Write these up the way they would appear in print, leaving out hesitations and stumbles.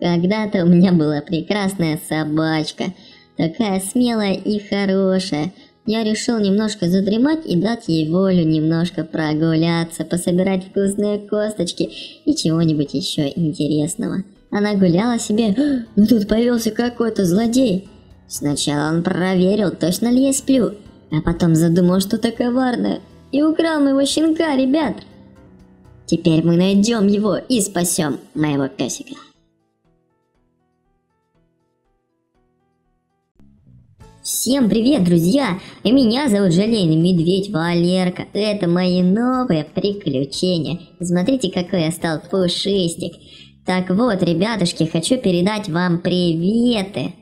Когда-то у меня была прекрасная собачка, такая смелая и хорошая. Я решил немножко задремать и дать ей волю, немножко прогуляться, пособирать вкусные косточки и чего-нибудь еще интересного. Она гуляла себе, но тут появился какой-то злодей. Сначала он проверил, точно ли я сплю, а потом задумал что-то коварное и украл моего щенка, ребят. Теперь мы найдем его и спасем моего песика. Всем привет, друзья! Меня зовут Желейный Медведь Валерка. Это мои новые приключения. Смотрите, какой я стал пушистик. Так вот, ребятушки, хочу передать вам приветы.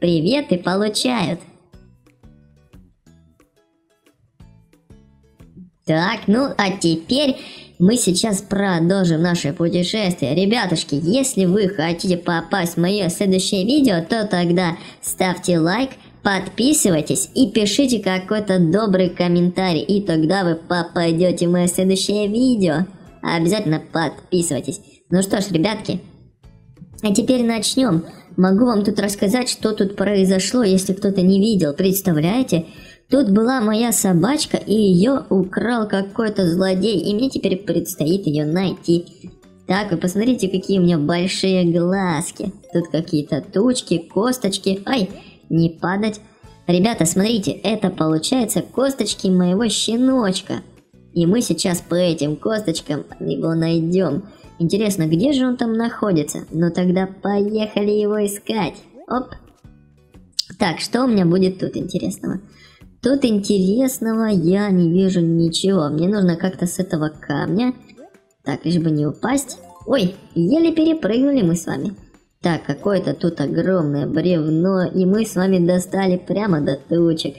Приветы получают. Так, ну а теперь мы сейчас продолжим наше путешествие. Ребятушки, если вы хотите попасть в мое следующее видео, то тогда ставьте лайк, подписывайтесь и пишите какой-то добрый комментарий, и тогда вы попадете в мое следующее видео. Обязательно подписывайтесь. Ну что ж, ребятки, а теперь начнем. Могу вам тут рассказать, что тут произошло, если кто-то не видел. Представляете? Тут была моя собачка, и ее украл какой-то злодей, и мне теперь предстоит ее найти. Так, вы посмотрите, какие у меня большие глазки. Тут какие-то тучки, косточки. Ай! Не падать. Ребята, смотрите, это получается косточки моего щеночка. И мы сейчас по этим косточкам его найдем. Интересно, где же он там находится? Ну тогда поехали его искать. Оп. Так, что у меня будет тут интересного? Тут интересного я не вижу ничего. Мне нужно как-то с этого камня. Так, лишь бы не упасть. Ой, еле перепрыгнули мы с вами. Так, какое-то тут огромное бревно, и мы с вами достали прямо до тучек.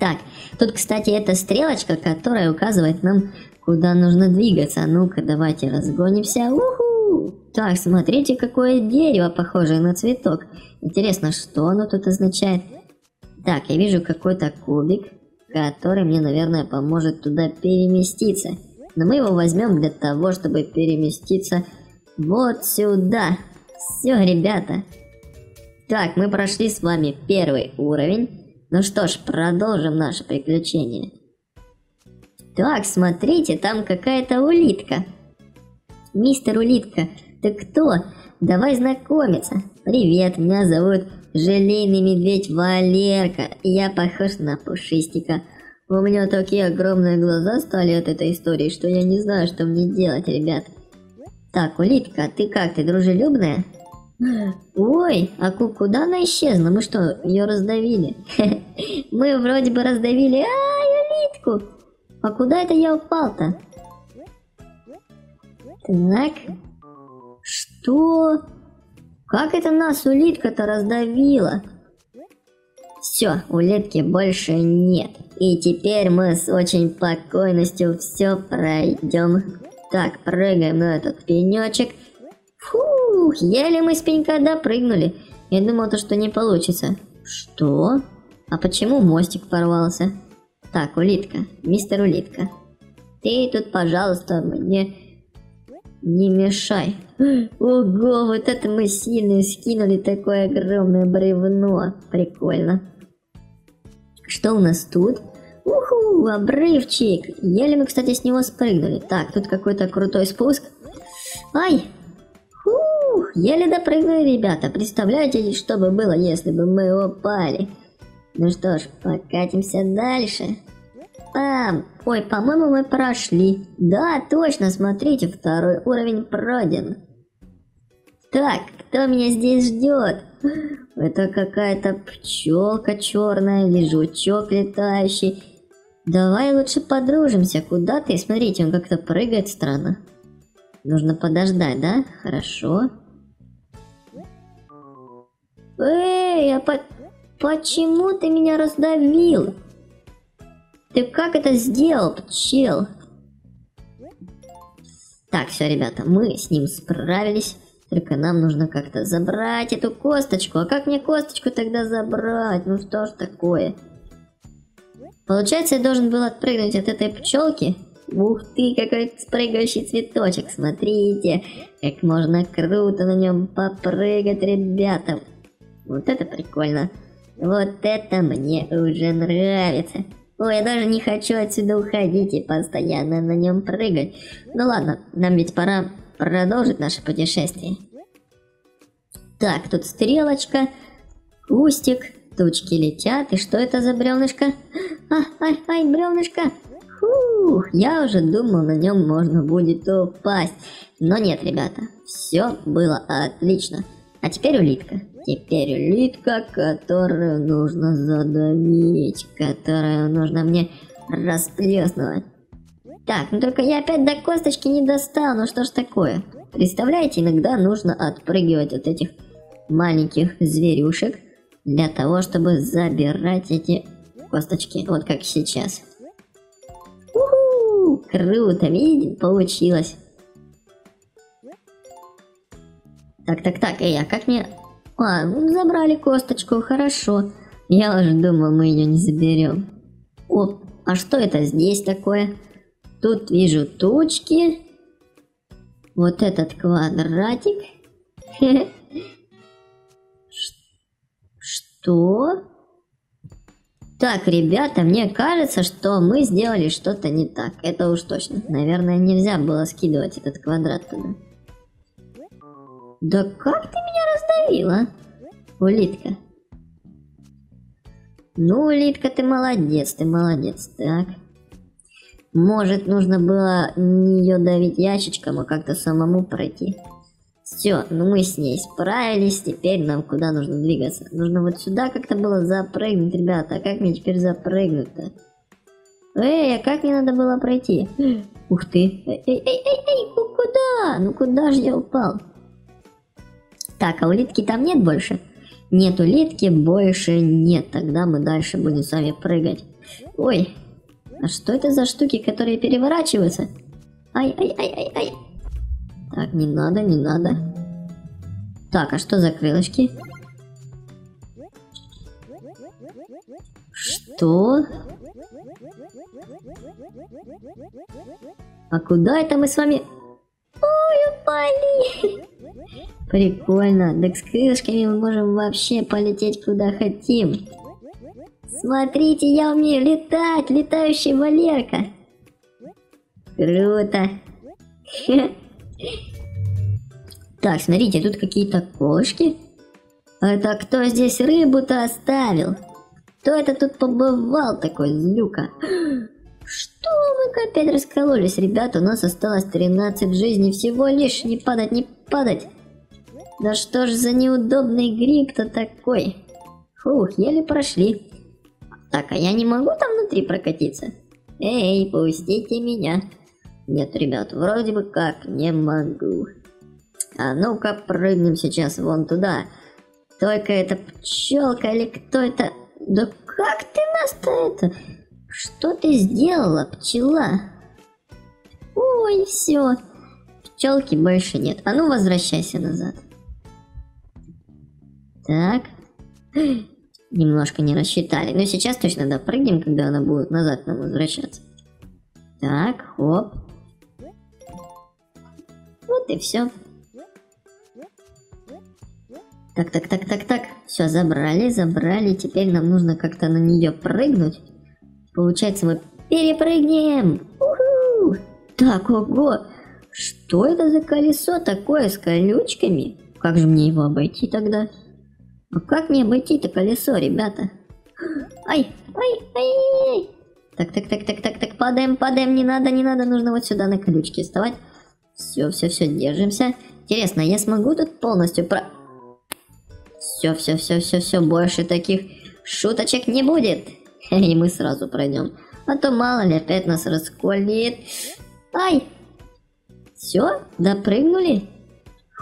Так, тут, кстати, эта стрелочка, которая указывает нам, куда нужно двигаться. Ну-ка, давайте разгонимся. Уху! Так, смотрите, какое дерево, похожее на цветок. Интересно, что оно тут означает? Так, я вижу какой-то кубик, который мне, наверное, поможет туда переместиться. Но мы его возьмем для того, чтобы переместиться вот сюда. Все, ребята. Так, мы прошли с вами первый уровень. Ну что ж, продолжим наше приключение. Так, смотрите, там какая-то улитка. Мистер Улитка, ты кто? Давай знакомиться. Привет, меня зовут Желейный Медведь Валерка. Я похож на пушистика. У меня такие огромные глаза стали от этой истории, что я не знаю, что мне делать, ребят. Так, улитка, ты как, ты дружелюбная? Ой, а куда она исчезла? Мы что, ее раздавили? Мы вроде бы раздавили. Ай, улитку! А куда это я упал-то? Так. Что? Как это нас улитка-то раздавила? Все, улитки больше нет. И теперь мы с очень спокойностью все пройдем. Так, прыгаем на этот пенечек. Фух, еле мы с пенька допрыгнули. Я думал, то, что не получится. Что? А почему мостик порвался? Так, улитка, мистер Улитка, ты тут, пожалуйста, мне не мешай. Ого, вот это мы сильно скинули такое огромное бревно. Прикольно. Что у нас тут? Уху, обрывчик. Еле мы, кстати, с него спрыгнули. Так, тут какой-то крутой спуск. Ай! Фух, еле допрыгнули, ребята. Представляете, что бы было, если бы мы упали? Ну что ж, покатимся дальше. Пам! Ой, по-моему, мы прошли. Да, точно, смотрите, второй уровень пройден. Так, кто меня здесь ждет? Это какая-то пчелка черная или жучок летающий. Давай лучше подружимся. Куда ты? Смотрите, он как-то прыгает странно. Нужно подождать, да? Хорошо. Эй, а почему ты меня раздавил? Ты как это сделал, пчел? Так, все, ребята, мы с ним справились. Только нам нужно как-то забрать эту косточку. А как мне косточку тогда забрать? Ну что ж такое? Получается, я должен был отпрыгнуть от этой пчелки Ух ты, какой прыгающий цветочек, смотрите, как можно круто на нем попрыгать, ребята. Вот это прикольно. Вот это мне уже нравится. Ой, я даже не хочу отсюда уходить и постоянно на нем прыгать. Ну ладно, нам ведь пора продолжить наше путешествие. Так, тут стрелочка, кустик, тучки летят. И что это за бревнышко? Ай, бревнышко. Фух, я уже думал, на нем можно будет упасть. Но нет, ребята, все было отлично. А теперь улитка. Теперь улитка, которую нужно задавить, которую нужно мне расплеснуть. Так, ну только я опять до косточки не достал, ну что ж такое. Представляете, иногда нужно отпрыгивать от этих маленьких зверюшек, для того, чтобы забирать эти косточки, вот как сейчас. У-ху, круто, видите, получилось. Так, эй, а как мне... А, ну, забрали косточку, хорошо. Я уже думал, мы ее не заберем. О, а что это здесь такое? Тут вижу тучки. Вот этот квадратик. Что? Так, ребята, мне кажется, что мы сделали что-то не так. Это уж точно. Наверное, нельзя было скидывать этот квадрат туда. Да как ты меня раздавила, улитка? Ну, улитка, ты молодец, ты молодец. Так. Может, нужно было не ее давить ящичком, а как-то самому пройти. Все, ну мы с ней справились, теперь нам куда нужно двигаться? Нужно вот сюда как-то было запрыгнуть, ребята. А как мне теперь запрыгнуть-то? Эй, а как мне надо было пройти? Ух ты. Эй, куда? Ну куда же я упал? Так, а улитки там нет больше? Нет, улитки больше нет. Тогда мы дальше будем с вами прыгать. Ой, а что это за штуки, которые переворачиваются? Ай. Так, не надо. Так, а что за крылышки? Что? А куда это мы с вами... Ой, упали! Прикольно, так с крылышками мы можем вообще полететь куда хотим. Смотрите, я умею летать, летающий Валерка. Круто. Так, смотрите, тут какие-то колышки. Это кто здесь рыбу-то оставил? Кто это тут побывал такой, злюка? Что мы опять раскололись, ребята? У нас осталось 13 жизней всего лишь. Не падать. Да что ж за неудобный гриб-то такой? Фух, еле прошли. Так, а я не могу там внутри прокатиться? Эй, пустите меня. Нет, ребят, вроде бы как не могу. А ну-ка прыгнем сейчас вон туда. Только это пчелка или кто это? Да как ты нас-то это? Что ты сделала, пчела? Ой, все. Пчелки больше нет. А ну возвращайся назад. Так. Немножко не рассчитали. Но сейчас точно допрыгнем, когда она будет назад нам возвращаться. Так, хоп. Вот и все. Так. Все, забрали. Теперь нам нужно как-то на нее прыгнуть. Получается, мы перепрыгнем. У-ху! Так, ого. Что это за колесо такое с колючками? Как же мне его обойти тогда? А как мне обойти-то колесо, ребята? Ай. Так, падаем, не надо, нужно вот сюда на колючки вставать. Все, держимся. Интересно, я смогу тут полностью про... Все, больше таких шуточек не будет. И мы сразу пройдем. А то мало ли опять нас расколет. Ай! Все, допрыгнули?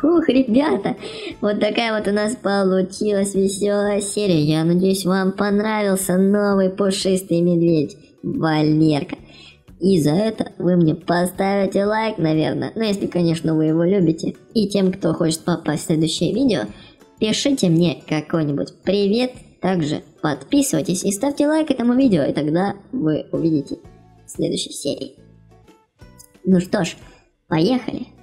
Фух, ребята, вот такая вот у нас получилась веселая серия. Я надеюсь, вам понравился новый пушистый медведь Валерка. И за это вы мне поставите лайк, наверное. Ну, если, конечно, вы его любите. И тем, кто хочет попасть в следующее видео, пишите мне какой-нибудь привет. Также подписывайтесь и ставьте лайк этому видео, и тогда вы увидите в следующей серии. Ну что ж, поехали.